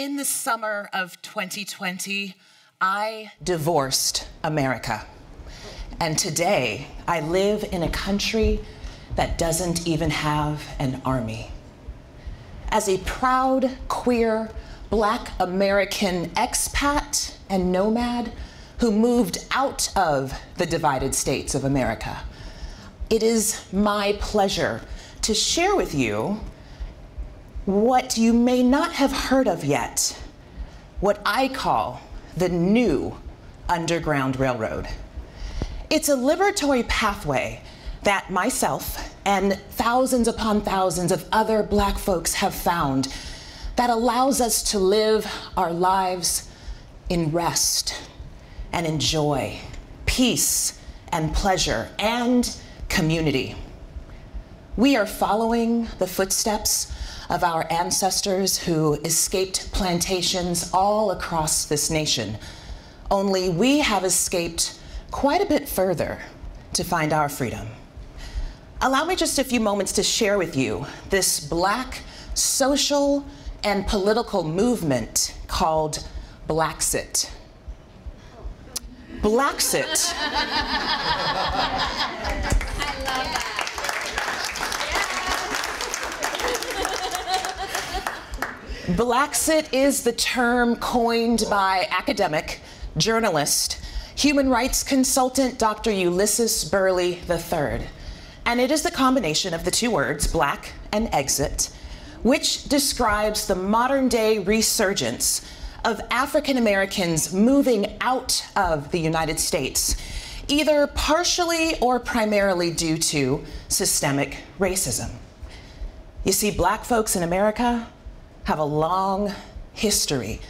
In the summer of 2020, I divorced America. And today, I live in a country that doesn't even have an army. As a proud, queer, Black American expat and nomad who moved out of the divided states of America, it is my pleasure to share with you what you may not have heard of yet, what I call the new Underground Railroad. It's a liberatory pathway that myself and thousands upon thousands of other Black folks have found that allows us to live our lives in rest and enjoy, peace and pleasure and community. We are following the footsteps of our ancestors who escaped plantations all across this nation, only we have escaped quite a bit further to find our freedom. Allow me just a few moments to share with you this Black social and political movement called Blaxit. Blaxit. I love that. Blaxit is the term coined by academic, journalist, human rights consultant Dr. Ulysses Burley III. And it is the combination of the two words, black and exit, which describes the modern day resurgence of African Americans moving out of the United States, either partially or primarily due to systemic racism. You see, black folks in America have a long history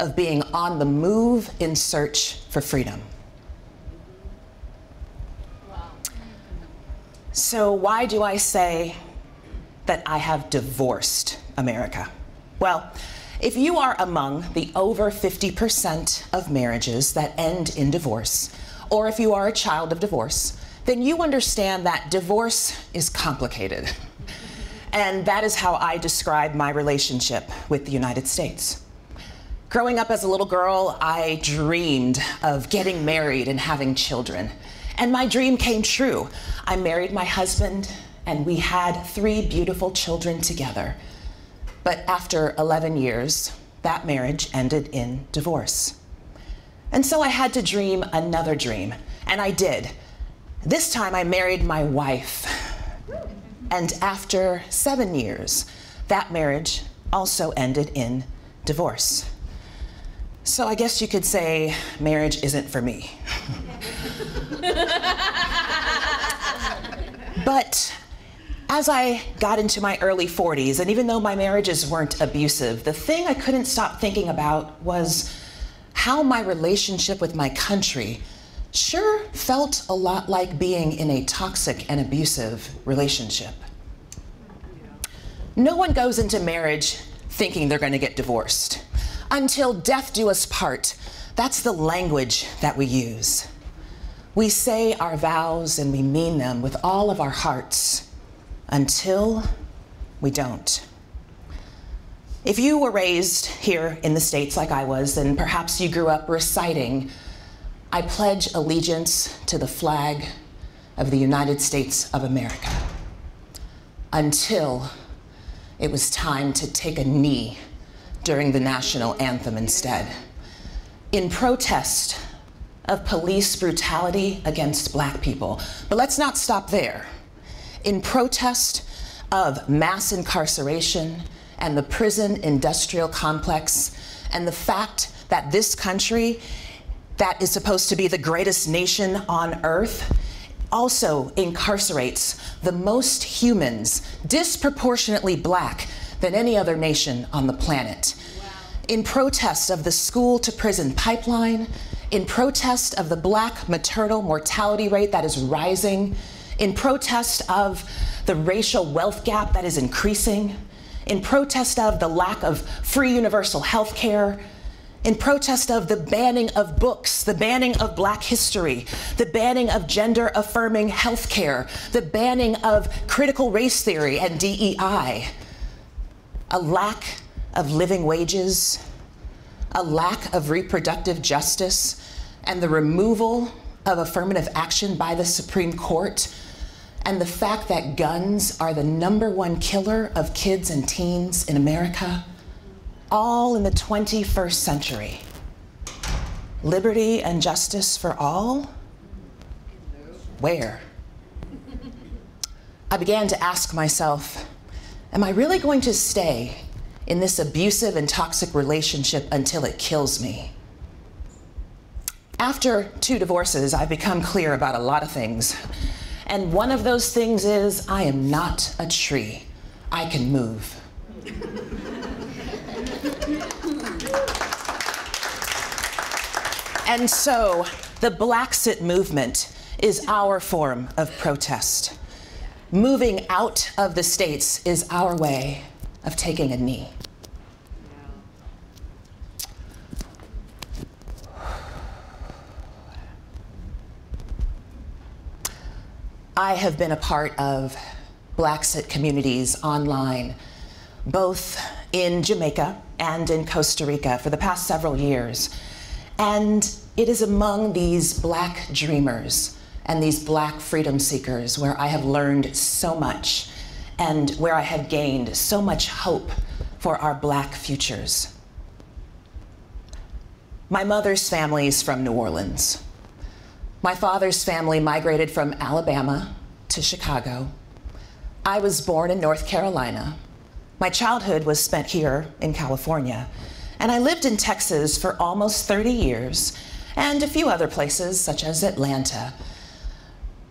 of being on the move in search for freedom. Wow. So why do I say that I have divorced America? Well, if you are among the over 50% of marriages that end in divorce, or if you are a child of divorce, then you understand that divorce is complicated. And that is how I describe my relationship with the United States. Growing up as a little girl, I dreamed of getting married and having children. And my dream came true. I married my husband, and we had 3 beautiful children together. But after 11 years, that marriage ended in divorce. And so I had to dream another dream, and I did. This time I married my wife. And after 7 years, that marriage also ended in divorce. So I guess you could say marriage isn't for me. But as I got into my early 40s, and even though my marriages weren't abusive, the thing I couldn't stop thinking about was how my relationship with my country sure felt a lot like being in a toxic and abusive relationship. No one goes into marriage thinking they're going to get divorced. Until death do us part, that's the language that we use. We say our vows and we mean them with all of our hearts until we don't. If you were raised here in the States like I was, then perhaps you grew up reciting, "I pledge allegiance to the flag of the United States of America," until it was time to take a knee during the national anthem instead, in protest of police brutality against black people. But let's not stop there. In protest of mass incarceration and the prison industrial complex and the fact that this country that is supposed to be the greatest nation on earth also incarcerates the most humans, disproportionately black, than any other nation on the planet. Wow. In protest of the school to prison pipeline, in protest of the black maternal mortality rate that is rising, in protest of the racial wealth gap that is increasing, in protest of the lack of free universal health care, in protest of the banning of books, the banning of black history, the banning of gender-affirming healthcare, the banning of critical race theory and DEI, a lack of living wages a lack of reproductive justice, and the removal of affirmative action by the Supreme Court, and the fact that guns are the #1 killer of kids and teens in America, all in the 21st century. Liberty and justice for all? Where? I began to ask myself, am I really going to stay in this abusive and toxic relationship until it kills me? After 2 divorces, I've become clear about a lot of things. And one of those things is, I am not a tree. I can move. And so, the Blaxit movement is our form of protest. Moving out of the states is our way of taking a knee. I have been a part of Blaxit communities online, both in Jamaica and in Costa Rica for the past several years. And it is among these Black dreamers and these Black freedom seekers where I have learned so much and where I have gained so much hope for our Black futures. My mother's family is from New Orleans. My father's family migrated from Alabama to Chicago. I was born in North Carolina. My childhood was spent here in California. And I lived in Texas for almost 30 years and a few other places, such as Atlanta.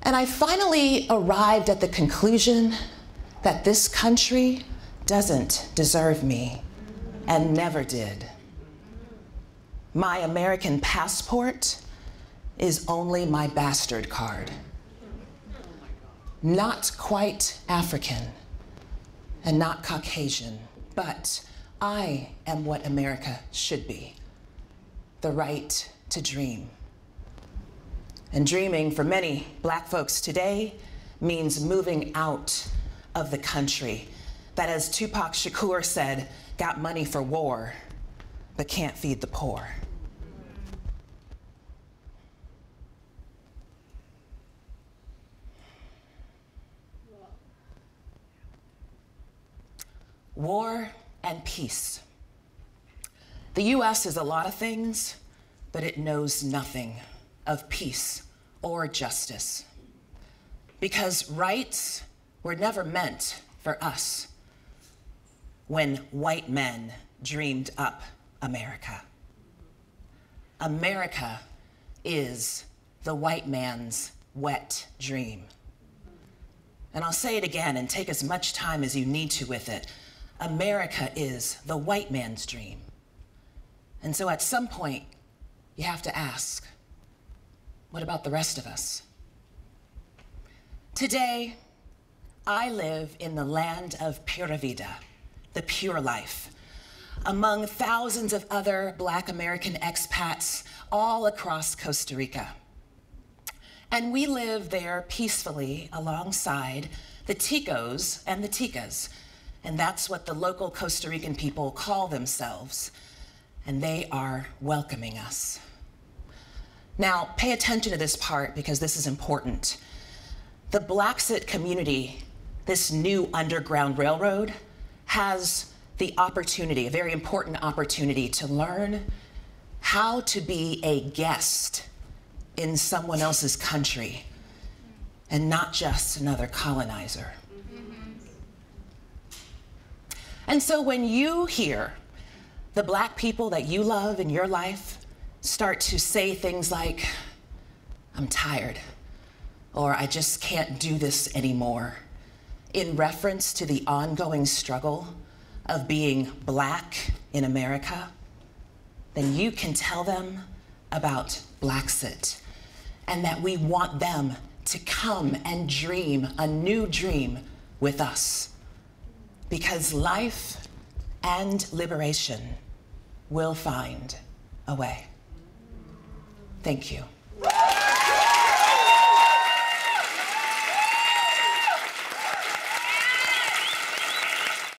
And I finally arrived at the conclusion that this country doesn't deserve me and never did. My American passport is only my bastard card. Not quite African and not Caucasian, but I am what America should be, the right to dream. And dreaming for many Black folks today means moving out of the country that, as Tupac Shakur said, got money for war, but can't feed the poor. War and peace. The U.S. is a lot of things, but it knows nothing of peace or justice. Because rights were never meant for us when white men dreamed up America. America is the white man's wet dream. And I'll say it again and take as much time as you need to with it. America is the white man's dream. And so at some point, you have to ask, what about the rest of us? Today, I live in the land of Pura Vida, the pure life, among thousands of other Black American expats all across Costa Rica. And we live there peacefully alongside the Ticos and the Ticas, and that's what the local Costa Rican people call themselves. And they are welcoming us. Now, pay attention to this part because this is important. The Blaxit community, this new underground railroad, has the opportunity, a very important opportunity, to learn how to be a guest in someone else's country and not just another colonizer. And so when you hear the Black people that you love in your life start to say things like, I'm tired, or I just can't do this anymore, in reference to the ongoing struggle of being Black in America, then you can tell them about Blaxit and that we want them to come and dream a new dream with us. Because life and liberation will find a way. Thank you.